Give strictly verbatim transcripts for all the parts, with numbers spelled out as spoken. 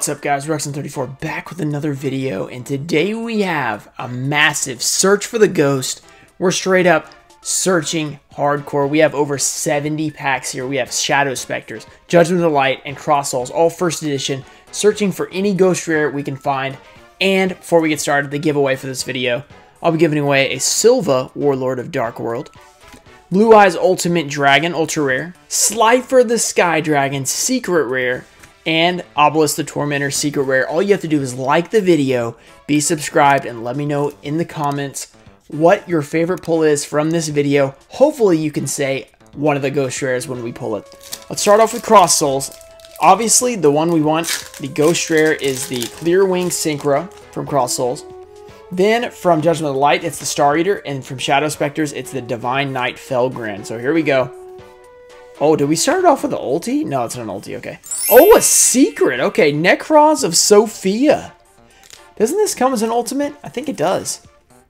What's up, guys? Ruxin thirty-four back with another video, and today we have a massive search for the ghost. We're straight up searching hardcore. We have over seventy packs here. We have Shadow Spectres, Judgment of the Light, and Crossed Souls, all first edition, searching for any ghost rare we can find. And before we get started, the giveaway for this video, I'll be giving away a Silva Warlord of Dark World, Blue Eyes Ultimate Dragon, ultra rare, Slifer the Sky Dragon, secret rare, and Obelisk the Tormentor, secret rare. All you have to do is like the video, be subscribed, and let me know in the comments what your favorite pull is from this video. Hopefully you can say one of the ghost rares when we pull it. Let's start off with Crossed Souls. Obviously the one we want, the ghost rare, is the Clear Wing Synchro from Crossed Souls. Then from Judgment of the Light, it's the Star Eater, and from Shadow Spectres, it's the Divine Knight Felgrand. So here we go. Oh, did we start it off with an ulti? No, it's not an ulti, okay. Oh, a secret! Okay, Necroz of Sophia. Doesn't this come as an ultimate? I think it does.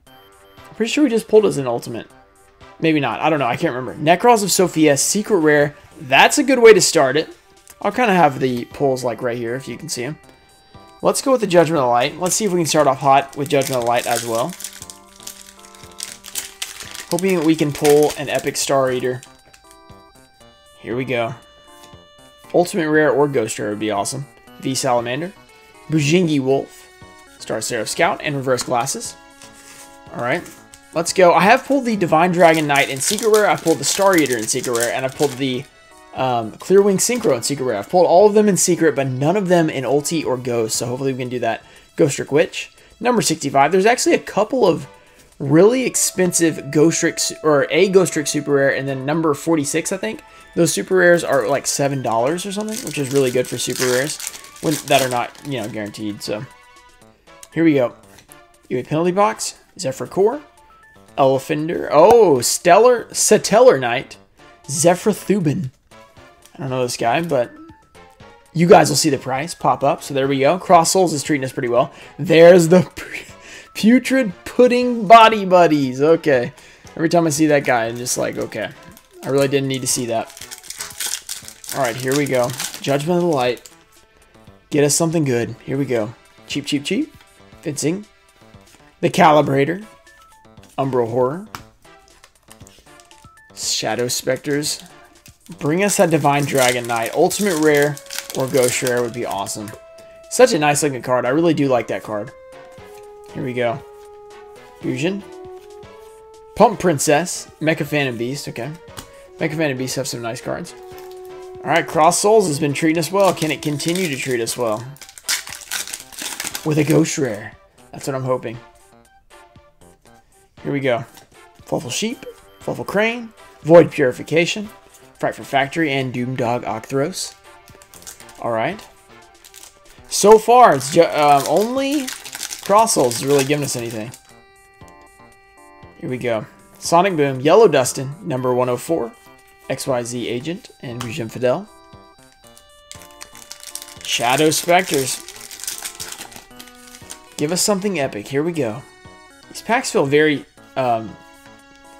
I'm pretty sure we just pulled as an ultimate. Maybe not, I don't know, I can't remember. Necroz of Sophia, secret rare. That's a good way to start it. I'll kind of have the pulls like right here, if you can see them. Let's go with the Judgment of the Light. Let's see if we can start off hot with Judgment of the Light as well. Hoping we can pull an epic Star Eater. Here we go. Ultimate rare or ghost rare would be awesome. V-Salamander, Bujingi Wolf, Star Seraph Scout, and Reverse Glasses. Alright, let's go. I have pulled the Divine Dragon Knight in secret rare, I've pulled the Star Eater in secret rare, and I've pulled the um, Clear Wing Synchro in secret rare. I've pulled all of them in secret, but none of them in ulti or ghost, so hopefully we can do that. Ghost Trick Witch, number sixty-five. There's actually a couple of really expensive Ghost Trick, or a Ghost Trick super rare, and then number forty-six, I think. Those super rares are like seven dollars or something, which is really good for super rares when that are not, you know, guaranteed. So here we go. U A penalty box, Zephyr Core, Elefander. Oh, Stellar Satellar Knight, Zephyr Thuban. I don't know this guy, but you guys will see the price pop up. So there we go. Crossed Souls is treating us pretty well. There's the Putrid Body Buddies. Okay. Every time I see that guy, I'm just like, okay. I really didn't need to see that. Alright, here we go. Judgment of the Light. Get us something good. Here we go. Cheap, cheap, cheap. Fencing. The Calibrator. Umbral Horror. Shadow Spectres. Bring us that Divine Dragon Knight. Ultimate rare or ghost rare would be awesome. Such a nice looking card. I really do like that card. Here we go. Fusion. Pump Princess. Mecha Phantom Beast. Okay. Mecha Phantom Beast have some nice cards. Alright, Crossed Souls has been treating us well. Can it continue to treat us well? With a ghost rare. That's what I'm hoping. Here we go. Fluffal Sheep, Fluffal Crane, Void Purification, Frightfur Factory, and Doomdog Octhros. Alright. So far, it's um, only Crossed Souls has really given us anything. Here we go. Sonic Boom, Yellow Dustin, number one oh four. X Y Z Agent, and Regime Fidel. Shadow Spectres. Give us something epic. Here we go. These packs feel very um,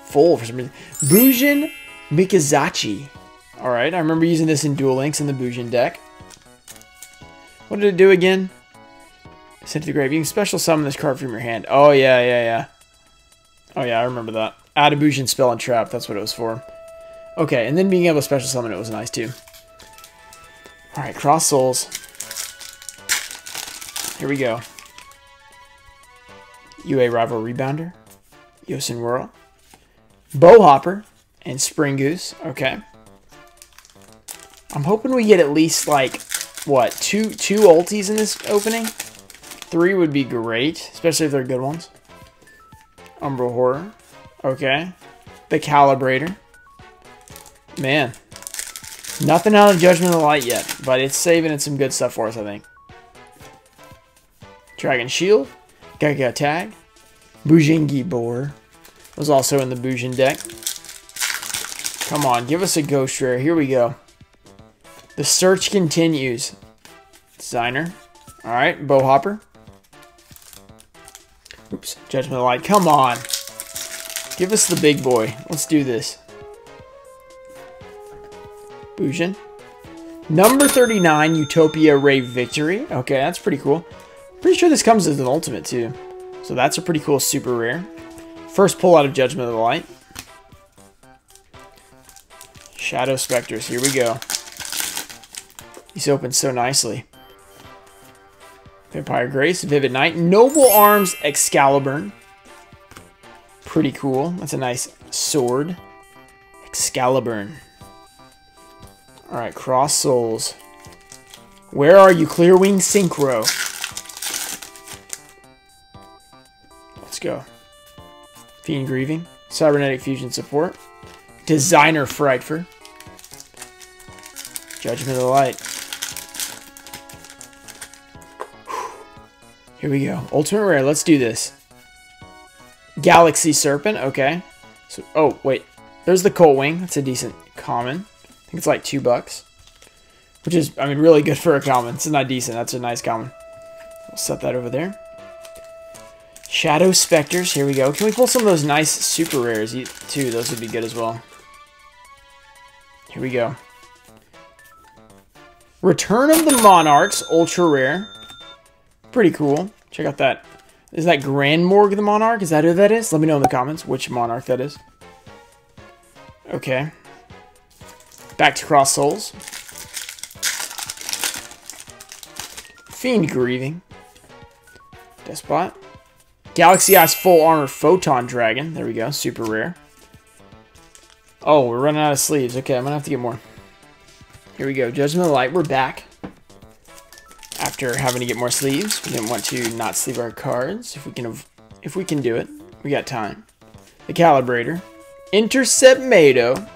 full for some reason. Bujin Mikazachi. Alright, I remember using this in Duel Links in the Bujin deck. What did it do again? Sent to the grave. You can special summon this card from your hand. Oh, yeah, yeah, yeah. Oh, yeah, I remember that. Add a Bujin spell and trap. That's what it was for. Okay, and then being able to special summon it was nice too. Alright, Crossed Souls. Here we go. U A Rival Rebounder. Yosin Whirl. Bowhopper. And Spring Goose. Okay. I'm hoping we get at least like, what, two, two ultis in this opening? Three would be great, especially if they're good ones. Umbral Horror. Okay. The Calibrator. Man, nothing out of Judgment of the Light yet, but it's saving it some good stuff for us, I think. Dragon Shield, Gaga Tag, Bujingi Boar was also in the Bujin deck. Come on, give us a ghost rare. Here we go. The search continues. Designer. All right, Bowhopper. Oops, Judgment of the Light. Come on. Give us the big boy. Let's do this. Bujin, Number thirty-nine, Utopia Ray Victory. Okay, that's pretty cool. Pretty sure this comes as an ultimate too. So that's a pretty cool super rare. First pull out of Judgment of the Light. Shadow Spectres, here we go. These open so nicely. Vampire Grace, Vivid Knight, Noble Arms, Excalibur. Pretty cool. That's a nice sword. Excalibur. Alright, Crossed Souls. Where are you, Clear Wing Synchro? Let's go. Fiend Grieving, Cybernetic Fusion Support, Designer Frightfur, Judgment of the Light. Whew. Here we go. Ultimate Rare, let's do this. Galaxy Serpent, okay. So, oh, wait. There's the Coldwing. That's a decent common. I think it's like two bucks. Which is, I mean, really good for a common. It's not decent. That's a nice common. We'll set that over there. Shadow Spectres. Here we go. Can we pull some of those nice super rares too? Those would be good as well. Here we go. Return of the Monarchs. Ultra rare. Pretty cool. Check out that. Is that Grand Morgue the Monarch? Is that who that is? Let me know in the comments which Monarch that is. Okay. Back to Cross Souls. Fiend Grieving. Despot. Galaxy Eyes Full Armor Photon Dragon. There we go. Super rare. Oh, we're running out of sleeves. Okay, I'm going to have to get more. Here we go. Judgment of the Light. We're back. After having to get more sleeves. We didn't want to not sleeve our cards. If we can, if we can do it. We got time. The Calibrator. Intercept Mado.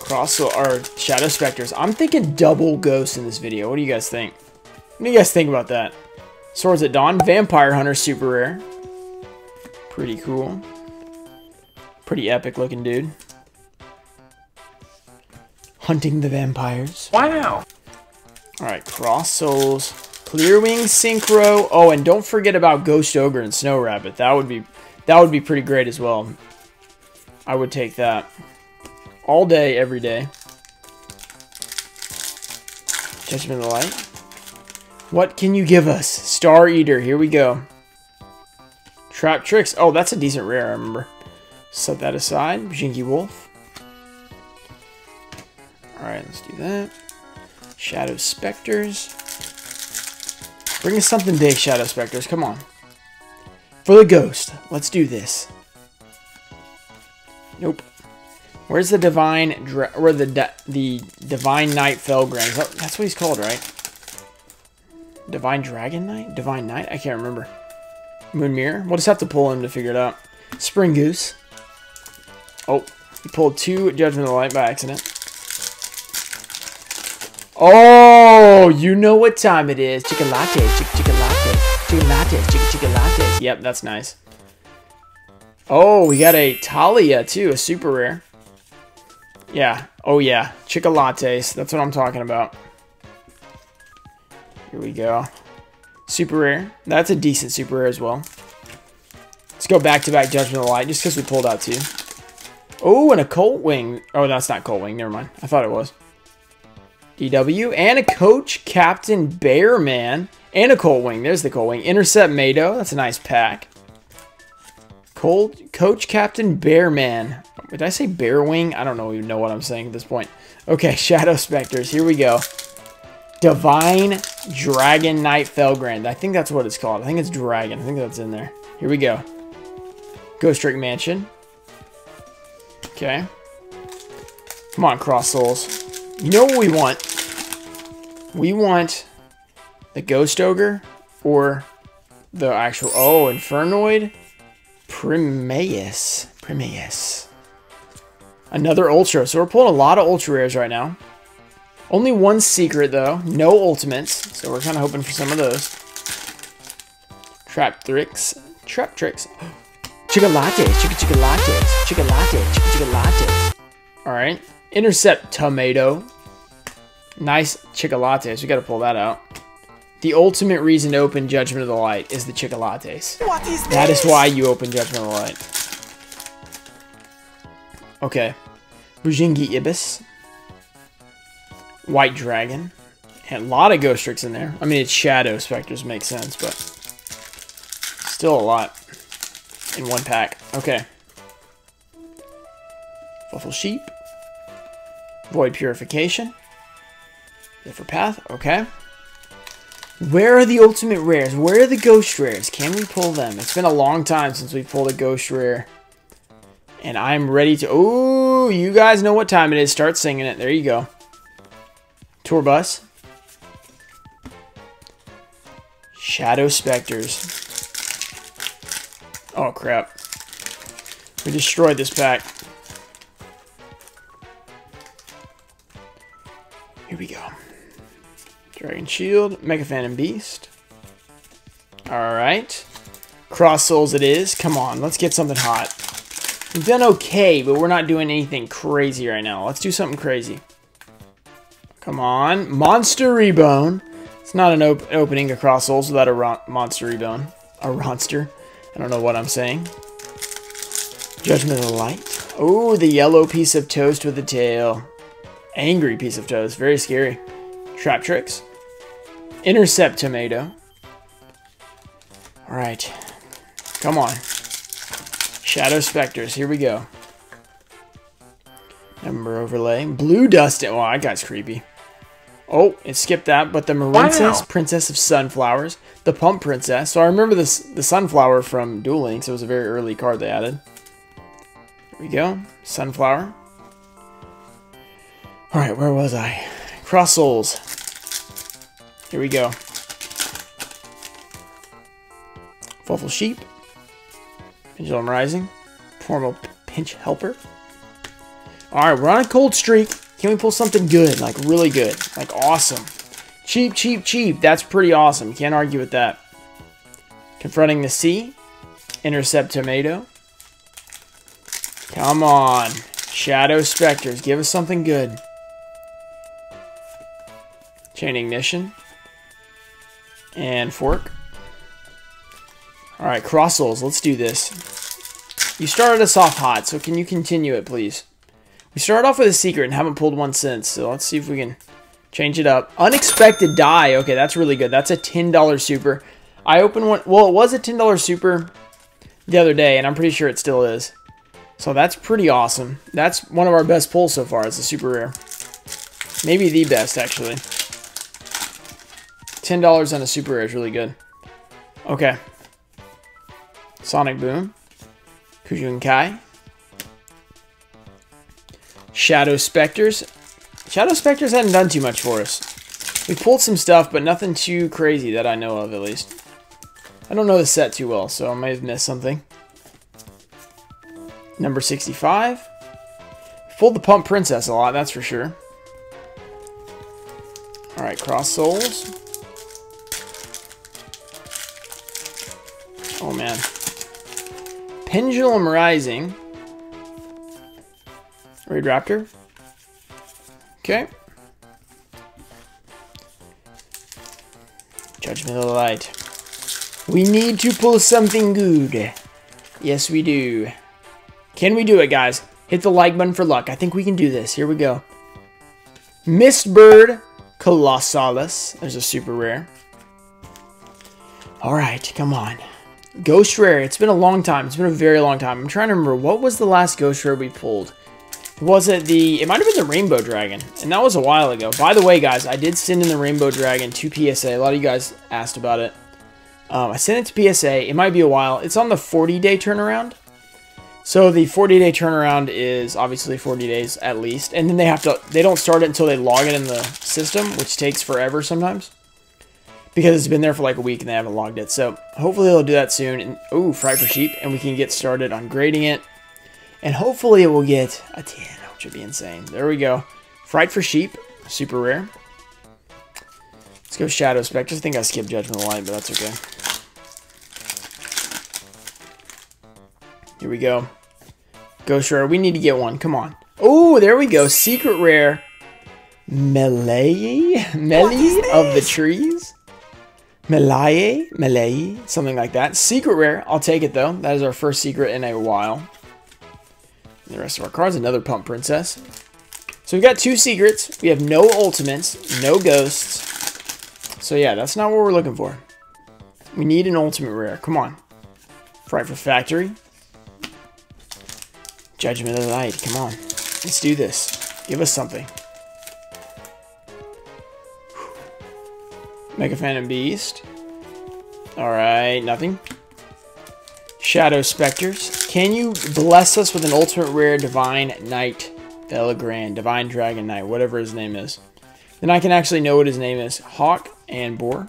Cross or Shadow Spectres. I'm thinking double Ghost in this video. What do you guys think? What do you guys think about that? Swords at Dawn. Vampire Hunter super rare. Pretty cool. Pretty epic looking dude. Hunting the vampires. Wow. Alright, Cross Souls. Clear Wing Synchro. Oh, and don't forget about Ghost Ogre and Snow Rabbit. That would be... That would be pretty great as well. I would take that. All day, every day. Judgment of the Light. What can you give us? Star Eater, here we go. Trap Tricks. Oh, that's a decent rare, I remember. Set that aside. Bujingi Wolf. Alright, let's do that. Shadow Spectres. Bring us something big, Shadow Spectres. Come on. For the Ghost. Let's do this. Nope. Where's the Divine... Dra or the di the Divine Knight Felgrand? That, that's what he's called, right? Divine Dragon Knight? Divine Knight? I can't remember. Moon Mirror? We'll just have to pull him to figure it out. Spring Goose. Oh. He pulled two Judgment of the Light by accident. Oh! You know what time it is. Chica Latte. Chica, Chica Latte. Chica Latte. Chica, Chica Latte. Yep, that's nice. Oh, we got a Talia, too. A super rare. Yeah. Oh, yeah. Chica Lattes. That's what I'm talking about. Here we go. Super rare. That's a decent super rare as well. Let's go back-to-back Judgment of the Light, just because we pulled out two. Oh, and a Colt Wing. Oh, that's not Colt Wing. Never mind. I thought it was. D W. And a Coach Captain Bearman. And a Cold Wing. There's the Cold Wing. Intercept Mado. That's a nice pack. Cold Coach Captain Bearman. Did I say Bear Wing? I don't know, even know what I'm saying at this point. Okay, Shadow Spectres. Here we go. Divine Dragon Knight Felgrand. I think that's what it's called. I think it's Dragon. I think that's in there. Here we go. Ghost Trick Mansion. Okay. Come on, Cross Souls. You know what we want? We want... The Ghost Ogre or the actual... Oh, Infernoid. Primaeus. Primaeus. Another Ultra. So we're pulling a lot of Ultra Rares right now. Only one Secret, though. No Ultimates. So we're kind of hoping for some of those. Trap Tricks. Trap Tricks. Chica Latte. Chica Chica Latte. Chica Latte. Chica Chica Latte. Alright. Intercept Tomato. Nice Chica Lattes. We got to pull that out. The ultimate reason to open Judgment of the Light is the Chica Lattes. What is this? That is why you open Judgment of the Light. Okay. Bujingi Ibis. White Dragon. A lot of Ghost Tricks in there. I mean, it's Shadow Spectres, makes sense, but still a lot in one pack. Okay. Fluffal Sheep. Void Purification. Zephyr Path, okay. Where are the ultimate rares? Where are the ghost rares? Can we pull them? It's been a long time since we've pulled a ghost rare. And I'm ready to... Ooh, you guys know what time it is. Start singing it. There you go. Tour Bus. Shadow Spectres. Oh, crap. We destroyed this pack. Here we go. Dragon Shield. Mecha Phantom Beast. Alright. Crossed Souls it is. Come on, let's get something hot. We've done okay, but we're not doing anything crazy right now. Let's do something crazy. Come on. Monster Rebone. It's not an op opening of Crossed Souls without a ron Monster Rebone. A Ronster. I don't know what I'm saying. Judgment of the Light. Oh, the yellow piece of toast with a tail. Angry piece of toast. Very scary. Trap Tricks. Intercept Tomato. Alright. Come on. Shadow Spectres. Here we go. Number overlay. Blue Dust. Wow, that guy's creepy. Oh, it skipped that, but the Marincess, wow. Princess of Sunflowers, the Pump Princess. So I remember this, the Sunflower from Duel Links. It was a very early card they added. There we go. Sunflower. Alright, where was I? Crossed Souls. Here we go. Fluffal Sheep. Pendulum Rising. Formal Pinch Helper. Alright, we're on a cold streak. Can we pull something good? Like, really good. Like, awesome. Cheap, cheap, cheap. That's pretty awesome. Can't argue with that. Confronting the Sea. Intercept Tomato. Come on. Shadow Spectres. Give us something good. Chain Ignition. And Fork. Alright, Crossed Souls. Let's do this. You started us off hot, so can you continue it, please? We started off with a secret and haven't pulled one since, so let's see if we can change it up. Unexpected Die. Okay, that's really good. That's a ten dollar super. I opened one... Well, it was a ten dollar super the other day, and I'm pretty sure it still is. So that's pretty awesome. That's one of our best pulls so far. It's a super rare. Maybe the best, actually. ten dollars on a super rare is really good. Okay. Sonic Boom. Kujun Kai. Shadow Spectres. Shadow Spectres hadn't done too much for us. We pulled some stuff, but nothing too crazy that I know of, at least. I don't know the set too well, so I may have missed something. Number sixty-five. We pulled the Pump Princess a lot, that's for sure. Alright, Crossed Souls. Oh, man. Pendulum Rising. Raid Raptor. Okay. Judgment of the Light. We need to pull something good. Yes, we do. Can we do it, guys? Hit the like button for luck. I think we can do this. Here we go. Mistbird Colossalis. There's a super rare. Alright, come on. Ghost rare. It's been a long time. It's been a very long time. I'm trying to remember. What was the last ghost rare we pulled? Was it the... It might have been the Rainbow Dragon. And that was a while ago. By the way, guys, I did send in the Rainbow Dragon to P S A. A lot of you guys asked about it. Um, I sent it to P S A. It might be a while. It's on the forty day turnaround. So the forty day turnaround is obviously forty days at least. And then they have to... They don't start it until they log it in the system, which takes forever sometimes. Because it's been there for like a week and they haven't logged it. So hopefully they'll do that soon. And ooh, Frightfur Sheep. And we can get started on grading it. And hopefully it will get a ten, which would be insane. There we go. Frightfur Sheep. Super rare. Let's go Shadow Spectres. I think I skipped Judgment of the Light, but that's okay. Here we go. Ghost rare. We need to get one. Come on. Oh, there we go. Secret rare. Melee? Melee of the trees? Melee? Melee? Something like that. Secret rare. I'll take it, though. That is our first secret in a while. The rest of our cards. Another Pump Princess. So we've got two secrets. We have no ultimates, no ghosts. So yeah, that's not what we're looking for. We need an ultimate rare. Come on. Frightfur Factory. Judgment of the Light. Come on. Let's do this. Give us something. Mecha Phantom Beast. Alright, nothing. Shadow Spectres. Can you bless us with an ultimate rare Divine Knight Felgrand, Divine Dragon Knight, whatever his name is? Then I can actually know what his name is. Hawk and Boar.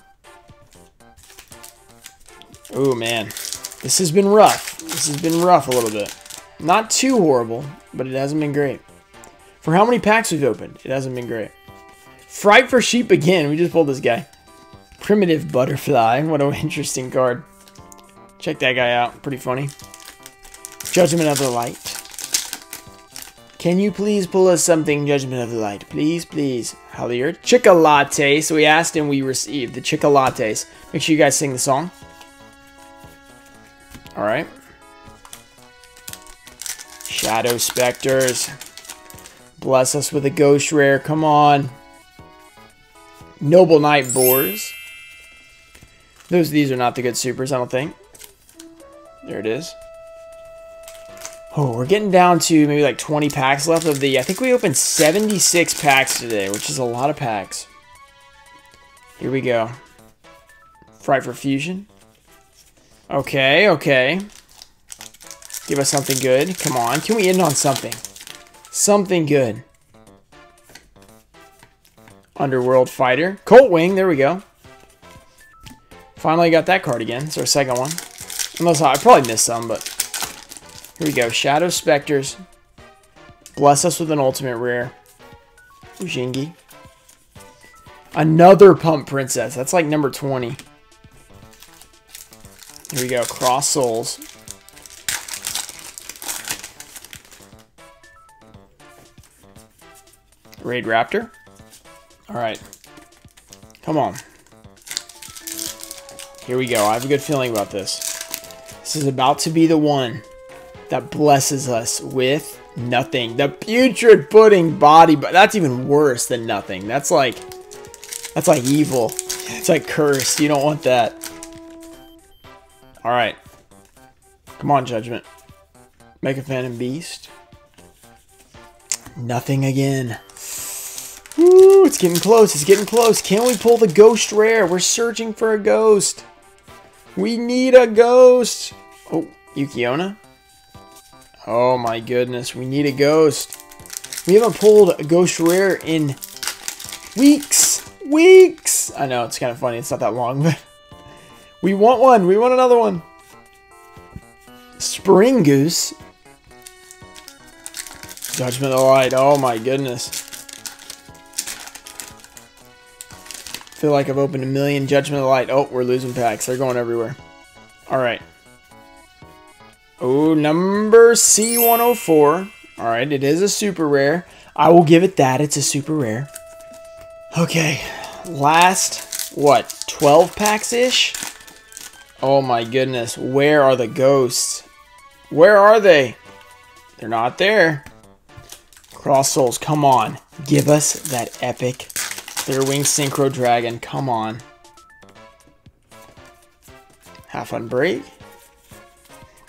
Oh man, this has been rough. This has been rough a little bit. Not too horrible, but it hasn't been great. For how many packs we've opened, it hasn't been great. Frightfur Sheep again. We just pulled this guy. Primitive Butterfly. What an interesting card. Check that guy out. Pretty funny. Judgment of the Light. Can you please pull us something, Judgment of the Light? Please, please. Howlier. Chica Latte. So we asked and we received the Chica Lattes. Make sure you guys sing the song. Alright. Shadow Spectres. Bless us with a Ghost Rare. Come on. Noble Knight Boars. Those, these are not the good supers, I don't think. There it is. Oh, we're getting down to maybe like twenty packs left of the... I think we opened seventy-six packs today, which is a lot of packs. Here we go. Frightfur Fusion. Okay, okay. Give us something good. Come on, can we end on something? Something good. Underworld Fighter. Colt Wing, there we go. Finally got that card again. It's our second one. Unless I, I probably missed some, but... Here we go. Shadow Spectres. Bless us with an ultimate rare. Bujingi. Another Pump Princess. That's like number twenty. Here we go. Crossed Souls. Raid Raptor. Alright. Come on. Here we go. I have a good feeling about this. This is about to be the one that blesses us with nothing. The Putrid Pudding Body, but that's even worse than nothing. That's like, that's like evil. It's like cursed. You don't want that. All right. Come on, Judgment. Mecha Phantom Beast. Nothing again. Woo, it's getting close. It's getting close. Can we pull the Ghost Rare? We're searching for a ghost. We need a ghost. Oh, Yukiona. Oh my goodness, we need a ghost. We haven't pulled a Ghost Rare in weeks. Weeks! I know, it's kind of funny. It's not that long, but we want one. We want another one. Spring Goose. Judgment of the Light. Oh my goodness. I feel like I've opened a million Judgment of the Light. Oh, we're losing packs. They're going everywhere. All right. Oh, number C one oh four. All right, it is a super rare. I will give it that. It's a super rare. Okay, last, what, twelve packs-ish? Oh, my goodness. Where are the ghosts? Where are they? They're not there. Crossed Souls, come on. Give us that epic Clear Wing Synchro Dragon. Come on. Half Unbreak.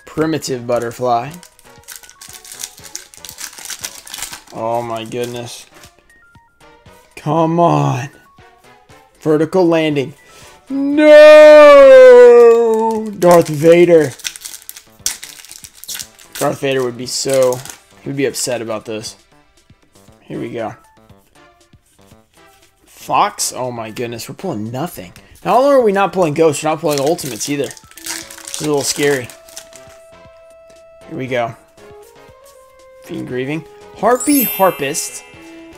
Primitive Butterfly. Oh my goodness. Come on. Vertical Landing. No! Darth Vader. Darth Vader would be so... He would be upset about this. Here we go. Fox? Oh my goodness, we're pulling nothing. Not only are we not pulling ghosts, we're not pulling ultimates either. It's a little scary. Here we go. Fiend Grieving. Harpy Harpist.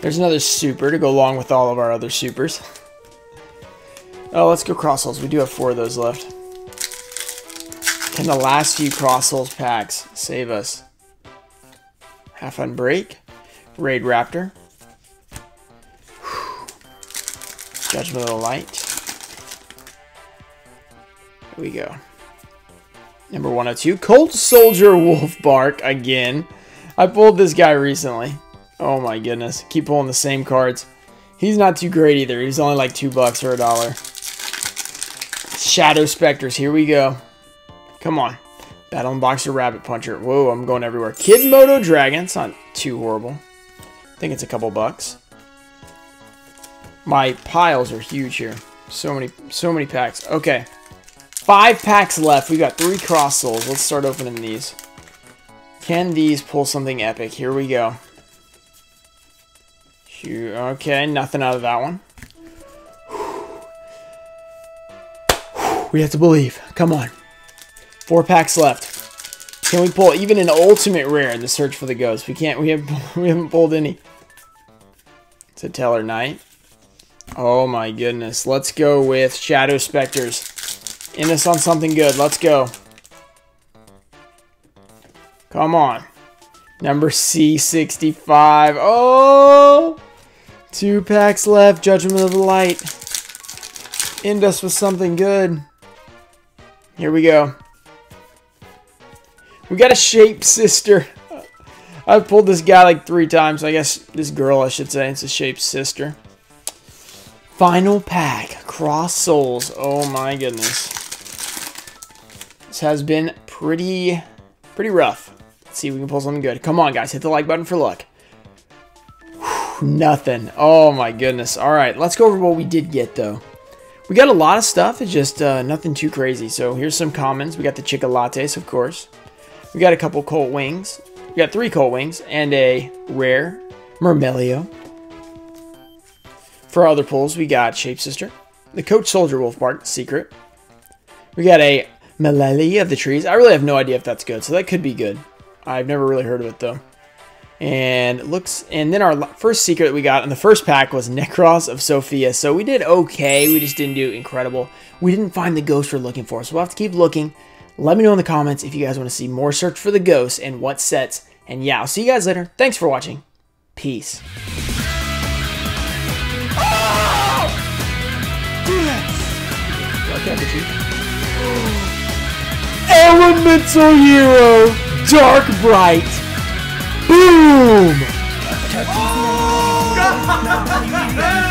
There's another super to go along with all of our other supers. Oh, let's go Crossed Souls. We do have four of those left. Can the last few Crossed Souls packs save us? Half Unbreak. Raid Raptor. Whew. Judgment of the Light. Here we go. Number one oh two, Cold Soldier Wolf Bark again. I pulled this guy recently. Oh my goodness. Keep pulling the same cards. He's not too great either. He's only like two bucks or a dollar. Shadow Spectres. Here we go. Come on. Battle Unboxer Rabbit Puncher. Whoa, I'm going everywhere. Kid Moto Dragon. It's not too horrible. I think it's a couple bucks. My piles are huge here. So many, so many packs. Okay. Five packs left. We got three Crossed Souls. Let's start opening these. Can these pull something epic? Here we go. Okay, nothing out of that one. We have to believe. Come on. Four packs left. Can we pull even an ultimate rare in the search for the ghost? We can't. We have. We haven't pulled any. It's a Stellar Knight. Oh my goodness. Let's go with Shadow Spectres. End us on something good. Let's go. Come on. Number C sixty-five. Oh! Two packs left. Judgment of the Light. End us with something good. Here we go. We got a Shape Sister. I've pulled this guy like three times. I guess this girl, I should say. It's a Shape Sister. Final pack. Crossed Souls. Oh my goodness. This has been pretty, pretty rough. Let's see if we can pull something good. Come on, guys. Hit the like button for luck. Whew, nothing. Oh my goodness. All right. Let's go over what we did get, though. We got a lot of stuff. It's just uh, nothing too crazy. So here's some commons. We got the Chica Lattes, of course. We got a couple Colt Wings. We got three Colt Wings and a rare Mermelio. For our other pulls, we got Shape Sister, the Coach Soldier Wolf Bark, Secret. We got a Malali of the Trees. I really have no idea if that's good, so that could be good. I've never really heard of it, though. And it looks, and then our first secret that we got in the first pack was Necroz of Sophia. So we did okay. We just didn't do incredible. We didn't find the ghost we're looking for, so we'll have to keep looking. Let me know in the comments if you guys want to see more search for the ghosts and what sets. And yeah, I'll see you guys later. Thanks for watching. Peace. Elemental Hero, Dark Bright, boom! Oh, God.